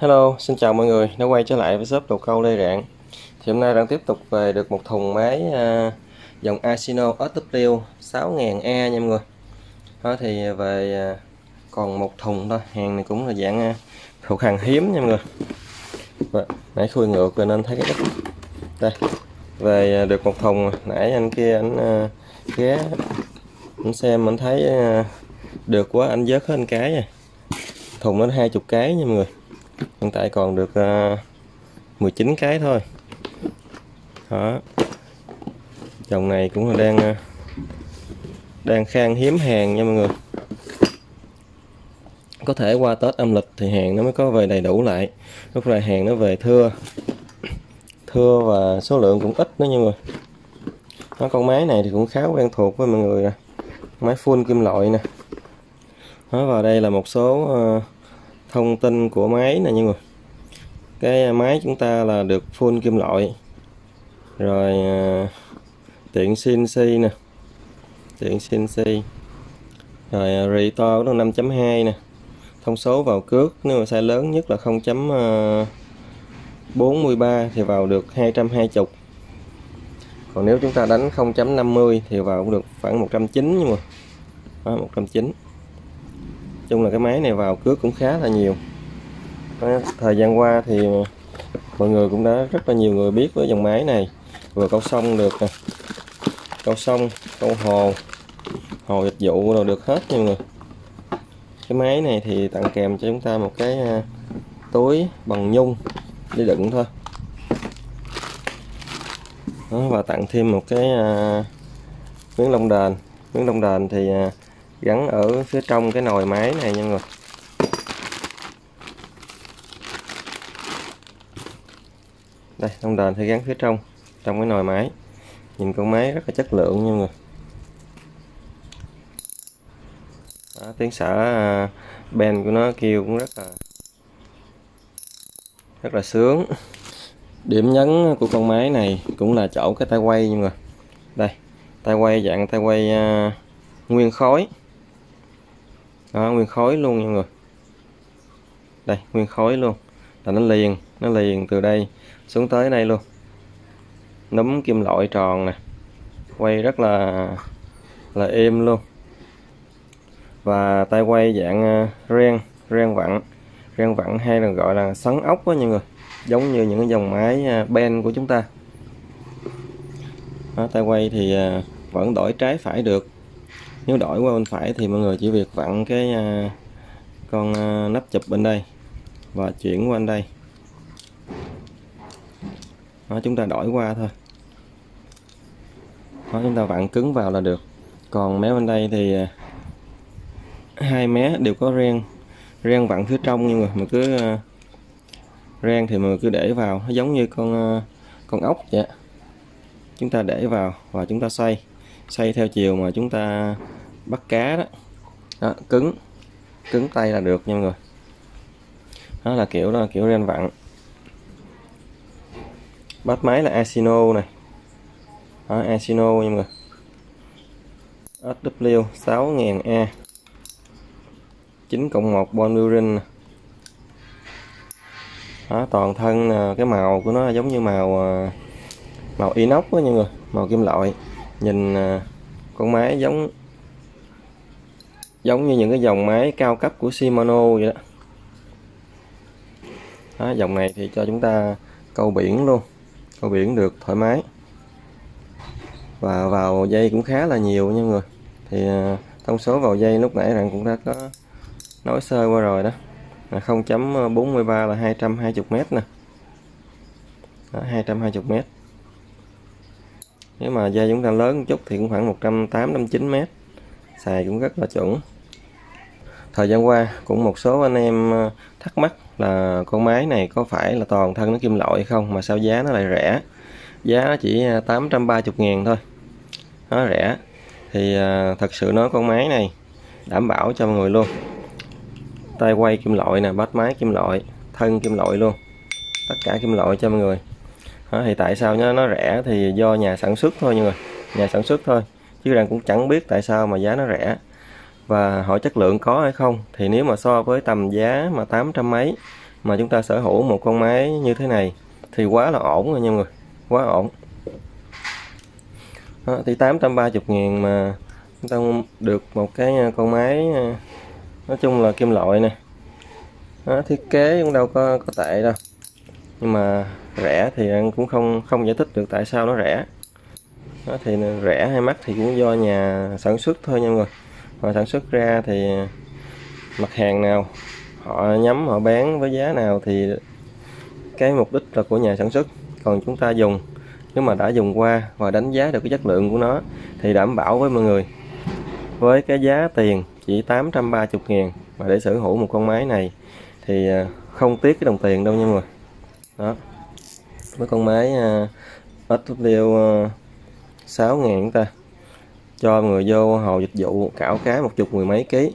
Hello, xin chào mọi người, đã quay trở lại với shop Đồ Câu Lê Rạng. Thì hôm nay đang tiếp tục về được một thùng máy dòng Ashino SW6000A nha mọi người. Đó thì về còn một thùng thôi, hàng này cũng là dạng thuộc hàng hiếm nha mọi người. Nãy khui ngược rồi nên thấy cái ít. Đây, về được một thùng, nãy anh kia anh ghé anh xem anh thấy được quá, anh vớt hết cái rồi. Thùng nó 20 cái nha mọi người. Hiện tại còn được 19 cái thôi. Đó. Dòng này cũng là đang khan hiếm hàng nha mọi người. Có thể qua Tết âm lịch thì hàng nó mới có về đầy đủ lại. Lúc này hàng nó về thưa và số lượng cũng ít nữa nha mọi người. Đó, con máy này thì cũng khá quen thuộc với mọi người nè. Máy full kim loại nè. Đó, và đây là một số thông tin của máy nè mọi người. Cái máy chúng ta là được full kim loại. Rồi tiện CNC nè. Tiện CNC. Rồi rito nó 5.2 nè. Thông số vào cước nếu mà size lớn nhất là 0.43 thì vào được 220. Còn nếu chúng ta đánh 0.50 thì vào cũng được khoảng 190 nha mọi người. Đó, 190. Chung là cái máy này vào cước cũng khá là nhiều. Thời gian qua thì mọi người cũng đã rất là nhiều người biết với dòng máy này. Vừa câu sông được nè. Câu sông, câu hồ dịch vụ rồi được hết nha mọi người. Cái máy này thì tặng kèm cho chúng ta một cái túi bằng nhung để đựng thôi. Đó, và tặng thêm một cái miếng lông đền. Miếng lông đền thì gắn ở phía trong cái nồi máy này nha mọi người. Đây, lông đền thì gắn phía trong cái nồi máy. Nhìn con máy rất là chất lượng nha mọi người. Đó, tiếng xả bèn của nó kêu cũng rất là sướng. Điểm nhấn của con máy này cũng là chỗ cái tay quay nha mọi người. Đây, tay quay dạng tay quay nguyên khối. Đó, nguyên khối luôn nha mọi người. Đây, nguyên khối luôn. Là nó liền từ đây xuống tới đây luôn. Núm kim loại tròn nè. Quay rất là êm luôn. Và tay quay dạng ren vặn hay là gọi là xoắn ốc đó nha mọi người. Giống như những cái dòng máy Ben của chúng ta. Đó, tay quay thì vẫn đổi trái phải được. Nếu đổi qua bên phải thì mọi người chỉ việc vặn cái con nắp chụp bên đây và chuyển qua bên đây. Đó, chúng ta đổi qua thôi. Đó, chúng ta vặn cứng vào là được. Còn mé bên đây thì hai mé đều có ren vặn phía trong nhưng mà cứ ren thì mình cứ để vào, nó giống như con ốc vậy. Chúng ta để vào và chúng ta xoay theo chiều mà chúng ta bắt cá đó. Đó, cứng tay là được nha mọi người. Đó là kiểu ren vặn. Bát máy là Ashino này. Đó, Ashino nha mọi người. SW6000A 9/1 Bonwin. Đó, toàn thân cái màu của nó giống như màu inox đó nha mọi người, màu kim loại. Nhìn con máy giống như những cái dòng máy cao cấp của Shimano vậy đó. Đó, dòng này thì cho chúng ta câu biển luôn. Câu biển được thoải mái. Và vào dây cũng khá là nhiều nha mọi người. Thì thông số vào dây lúc nãy rằng cũng đã có nói sơ qua rồi đó. 0.43 là 220 m nè. Đó, 220 m. Nếu mà dây chúng ta lớn một chút thì cũng khoảng 189 m. Xài cũng rất là chuẩn. Thời gian qua cũng một số anh em thắc mắc là con máy này có phải là toàn thân nó kim loại hay không mà sao giá nó lại rẻ. Giá nó chỉ 830.000 thôi. Nó rẻ. Thì thật sự nói con máy này đảm bảo cho mọi người luôn. Tay quay kim loại nè, bát máy kim loại, thân kim loại luôn. Tất cả kim loại cho mọi người. Đó, thì tại sao nó rẻ thì do nhà sản xuất thôi mọi người. Nhà sản xuất thôi. Chứ rằng cũng chẳng biết tại sao mà giá nó rẻ. Và hỏi chất lượng có hay không. Thì nếu mà so với tầm giá mà 800 mấy mà chúng ta sở hữu một con máy như thế này thì quá là ổn rồi nha mọi người, quá ổn. Đó, thì 830.000 mà chúng ta được một cái con máy nói chung là kim loại nè. Đó, thiết kế cũng đâu có tệ đâu, nhưng mà rẻ thì anh cũng không giải thích được tại sao nó rẻ. Đó, thì rẻ hay mắc thì cũng do nhà sản xuất thôi nha mọi người. Họ sản xuất ra thì mặt hàng nào họ nhắm họ bán với giá nào thì cái mục đích là của nhà sản xuất. Còn chúng ta dùng, nếu mà đã dùng qua và đánh giá được cái chất lượng của nó thì đảm bảo với mọi người, với cái giá tiền chỉ 830.000 mà để sở hữu một con máy này thì không tiếc cái đồng tiền đâu nha mọi người. Đó, với con máy SW 6000 chúng ta cho mọi người vô hồ dịch vụ cảo cá 10 mười mấy ký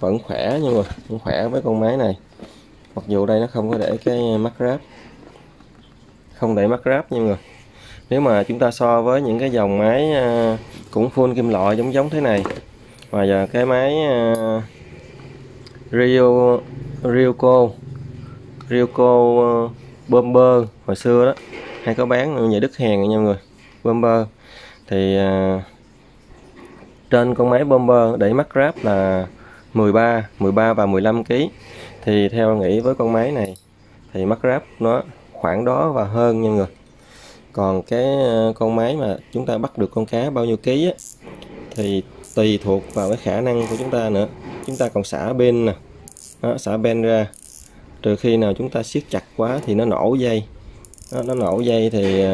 vẫn khỏe nha mọi người, vẫn khỏe với con máy này. Mặc dù đây nó không có để cái mắt ráp, không để mắt ráp nha mọi người. Nếu mà chúng ta so với những cái dòng máy cũng full kim loại giống thế này, và giờ cái máy Ryuko Bomber hồi xưa đó hay có bán nhà Đức Hàn nha mọi người, Bomber thì trên con máy Bomber để mắc ráp là 13 và 15 kg, thì theo nghĩ với con máy này thì mắc ráp nó khoảng đó và hơn nha mọi người. Còn cái con máy mà chúng ta bắt được con cá bao nhiêu ký á, thì tùy thuộc vào cái khả năng của chúng ta nữa. Chúng ta còn xả bên nè, đó, xả bên ra, trừ khi nào chúng ta siết chặt quá thì nó nổ dây, đó, nó nổ dây thì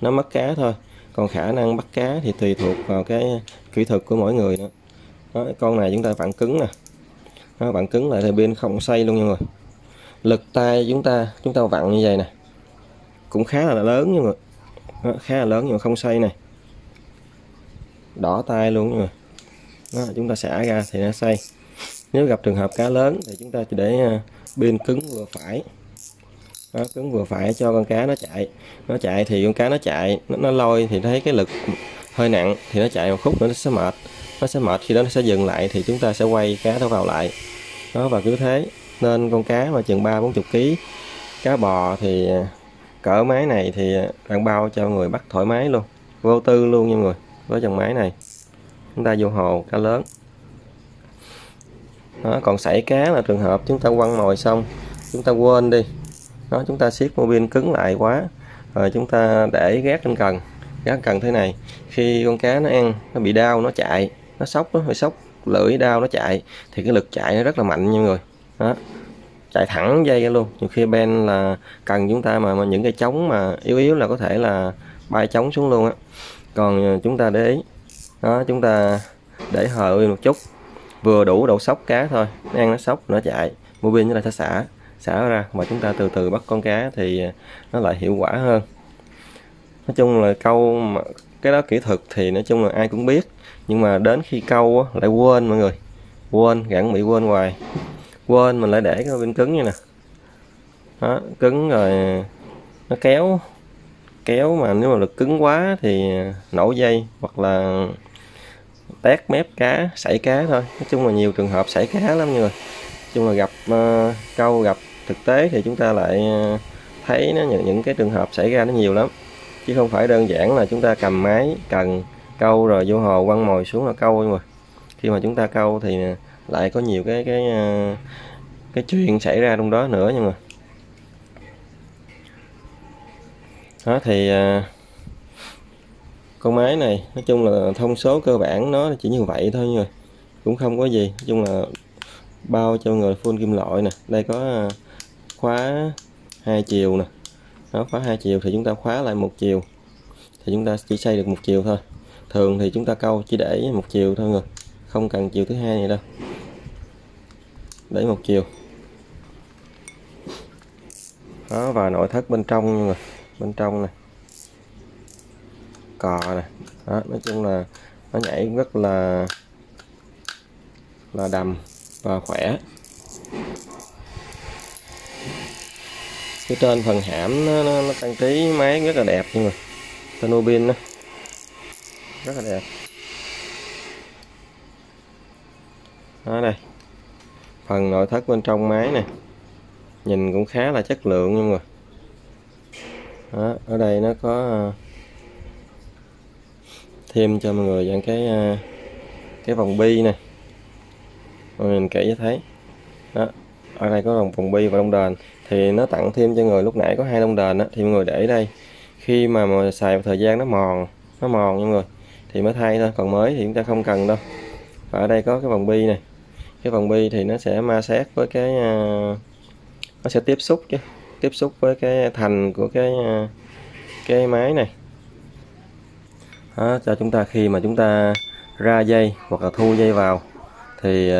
nó mất cá thôi. Còn khả năng bắt cá thì tùy thuộc vào cái kỹ thuật của mỗi người nữa. Đó, con này chúng ta vặn cứng nè, nó vặn cứng lại thì bên không xoay luôn nha mọi người. Lực tay chúng ta vặn như vậy nè cũng khá là lớn nha mọi người, khá là lớn nhưng mà không xoay này, đỏ tay luôn nha mọi người. Chúng ta xả ra thì nó xoay. Nếu gặp trường hợp cá lớn thì chúng ta chỉ để bên cứng vừa phải. Đó, cứng vừa phải cho con cá nó chạy, thì con cá nó chạy, nó lôi thì thấy cái lực hơi nặng thì nó chạy một khúc nữa nó sẽ mệt, khi đó nó sẽ dừng lại thì chúng ta sẽ quay cá nó vào lại. Đó, và cứ thế nên con cá mà chừng 30-40 kg cá bò thì cỡ máy này thì đảm bao cho người bắt thoải mái luôn, vô tư luôn nha mọi người. Với dòng máy này chúng ta vô hồ cá lớn. Đó, còn sảy cá là trường hợp chúng ta quăng mồi xong chúng ta quên đi, đó, chúng ta siết mô bin cứng lại quá rồi chúng ta để gác trên cần, thế này, khi con cá nó ăn nó bị đau nó chạy, nó sốc, nó hơi sốc lưỡi đau nó chạy thì cái lực chạy nó rất là mạnh nha mọi người. Đó, chạy thẳng dây ra luôn. Nhiều khi ben là cần chúng ta mà những cái trống mà yếu là có thể là bay trống xuống luôn á. Còn chúng ta để ý, đó, chúng ta để hờ một chút, vừa đủ độ sốc cá thôi, nó ăn nó sốc nó chạy, mô bin chúng ta sẽ xả, ra mà chúng ta từ từ bắt con cá thì nó lại hiệu quả hơn. Nói chung là câu mà, cái đó kỹ thuật thì nói chung là ai cũng biết, nhưng mà đến khi câu á, lại quên mọi người, gạn bị quên hoài, mình lại để cái bên cứng như nè. Đó, cứng rồi nó kéo, mà nếu mà lực cứng quá thì nổ dây hoặc là tét mép cá, sảy cá thôi. Nói chung là nhiều trường hợp sảy cá lắm mọi người. Nói chung là gặp câu gặp thực tế thì chúng ta lại thấy nó những cái trường hợp xảy ra nó nhiều lắm, chứ không phải đơn giản là chúng ta cầm máy cần câu rồi vô hồ quăng mồi xuống là câu. Nhưng mà khi mà chúng ta câu thì lại có nhiều cái chuyện xảy ra trong đó nữa. Nhưng mà đó thì con máy này nói chung là thông số cơ bản nó chỉ như vậy thôi nha, cũng không có gì. Nói chung là bao cho người full kim loại nè, đây có khóa 2 chiều nè. Đó, khóa 2 chiều thì chúng ta khóa lại 1 chiều thì chúng ta chỉ xây được 1 chiều thôi. Thường thì chúng ta câu chỉ để 1 chiều thôi người, không cần chiều thứ hai này đâu, để 1 chiều. Đó, và nội thất bên trong nha mọi người, bên trong này cò nè. Đó, nói chung là nó nhảy rất là đầm và khỏe. Phía trên phần hãm nó trang trí máy rất là đẹp nhưng mà tên mô bin đó rất là đẹp. Đó, đây phần nội thất bên trong máy này nhìn cũng khá là chất lượng nhưng mà đó, ở đây nó có thêm cho mọi người những cái vòng bi này, mọi người kỹ thấy đó. Ở đây có vòng bi và đông đền, thì nó tặng thêm cho người lúc nãy có 2 đông đền đó, thì mọi người để đây khi mà mọi người xài một thời gian nó mòn mọi người thì mới thay thôi, còn mới thì chúng ta không cần đâu. Và ở đây có cái vòng bi này, cái vòng bi thì nó sẽ ma sát với cái nó sẽ tiếp xúc với cái thành của cái máy này đó, cho chúng ta khi mà chúng ta ra dây hoặc là thu dây vào thì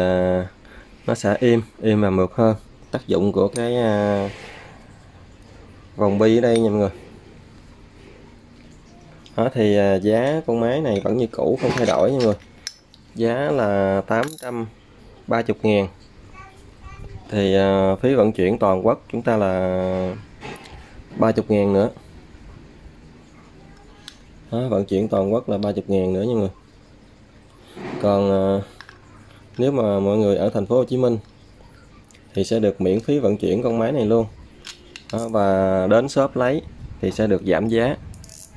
nó sẽ im và mượt hơn. Tác dụng của cái vòng bi ở đây nha mọi người. Đó, thì giá con máy này vẫn như cũ, không thay đổi nha mọi người. Giá là 830.000. Thì phí vận chuyển toàn quốc chúng ta là 30.000 nữa. Đó, vận chuyển toàn quốc là 30.000 nữa nha mọi người. Còn nếu mà mọi người ở thành phố Hồ Chí Minh thì sẽ được miễn phí vận chuyển con máy này luôn. Đó, và đến shop lấy thì sẽ được giảm giá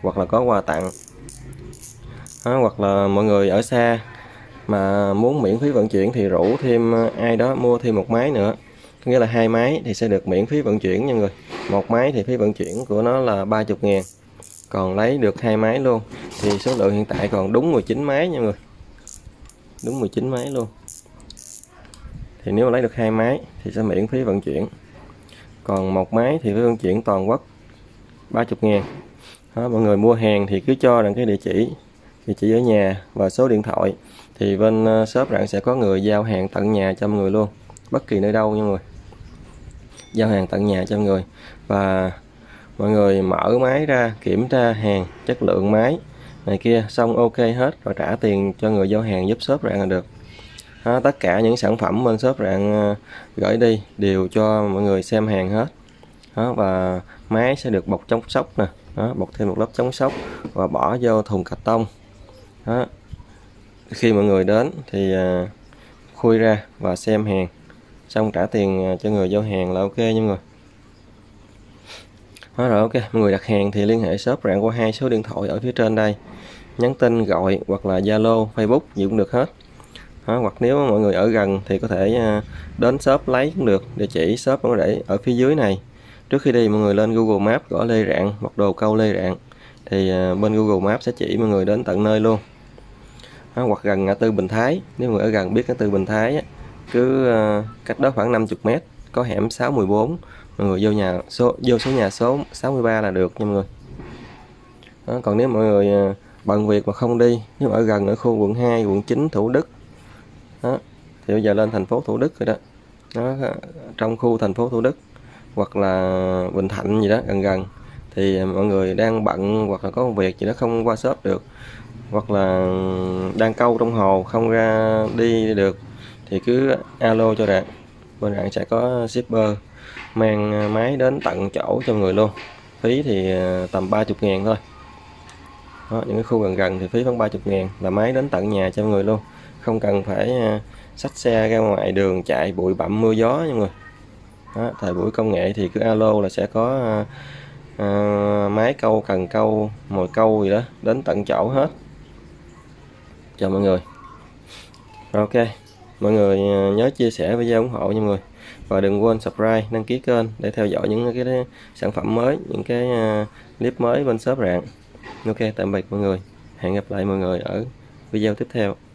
hoặc là có quà tặng. Đó, hoặc là mọi người ở xa mà muốn miễn phí vận chuyển thì rủ thêm ai đó mua thêm một máy nữa, có nghĩa là 2 máy thì sẽ được miễn phí vận chuyển nha mọi người. Một máy thì phí vận chuyển của nó là 30.000, còn lấy được 2 máy luôn thì số lượng hiện tại còn đúng 19 máy nha mọi người, đúng 19 máy luôn. Thì nếu mà lấy được 2 máy thì sẽ miễn phí vận chuyển, còn một máy thì phí vận chuyển toàn quốc 30.000. Đó, mọi người mua hàng thì cứ cho rằng cái địa chỉ ở nhà và số điện thoại, thì bên shop Rạng sẽ có người giao hàng tận nhà cho mọi người luôn, bất kỳ nơi đâu nha mọi người, giao hàng tận nhà cho mọi người. Và mọi người mở máy ra kiểm tra hàng, chất lượng máy này kia xong ok hết rồi trả tiền cho người giao hàng giúp shop Rạng là được. Đó, tất cả những sản phẩm bên shop Rạng gửi đi đều cho mọi người xem hàng hết. Đó, và máy sẽ được bọc chống sốc nè, bọc thêm một lớp chống sốc và bỏ vô thùng cà tông. Đó, khi mọi người đến thì khui ra và xem hàng xong trả tiền cho người giao hàng là ok nha mọi người. Đó, rồi ok, mọi người đặt hàng thì liên hệ shop Rạng qua 2 số điện thoại ở phía trên đây, nhắn tin gọi hoặc là Zalo, Facebook gì cũng được hết. Đó, hoặc nếu mọi người ở gần thì có thể đến shop lấy cũng được, địa chỉ shop cũng để ở phía dưới này. Trước khi đi mọi người lên Google Maps gõ Lê Rạng hoặc Đồ Câu Lê Rạng thì bên Google Maps sẽ chỉ mọi người đến tận nơi luôn. Đó, hoặc gần ngã tư Bình Thái, nếu người ở gần biết ngã tư Bình Thái cứ cách đó khoảng 50 m có hẻm 614, mọi người vô số nhà số 63 là được nha mọi người. Đó, còn nếu mọi người bận việc mà không đi, nếu ở gần ở khu quận 2, quận 9, Thủ Đức đó, thì bây giờ lên thành phố Thủ Đức rồi đó. Đó, trong khu thành phố Thủ Đức hoặc là Bình Thạnh gì đó gần thì mọi người đang bận hoặc là có việc gì đó không qua shop được, hoặc là đang câu trong hồ không ra đi được thì cứ alo cho Rạng, bên Rạng sẽ có shipper mang máy đến tận chỗ cho người luôn. Phí thì tầm 30.000 thôi. Đó, những cái khu gần thì phí khoảng 30.000 là máy đến tận nhà cho người luôn, không cần phải xách xe ra ngoài đường chạy bụi bặm mưa gió nha mọi người. Đó, thời buổi công nghệ thì cứ alo là sẽ có máy câu, cần câu, mồi câu gì đó đến tận chỗ hết cho mọi người. Rồi, ok, mọi người nhớ chia sẻ video ủng hộ nha mọi người, và đừng quên subscribe, đăng ký kênh để theo dõi những cái sản phẩm mới, những cái clip mới bên shop Rạng. Ok, tạm biệt mọi người, hẹn gặp lại mọi người ở video tiếp theo.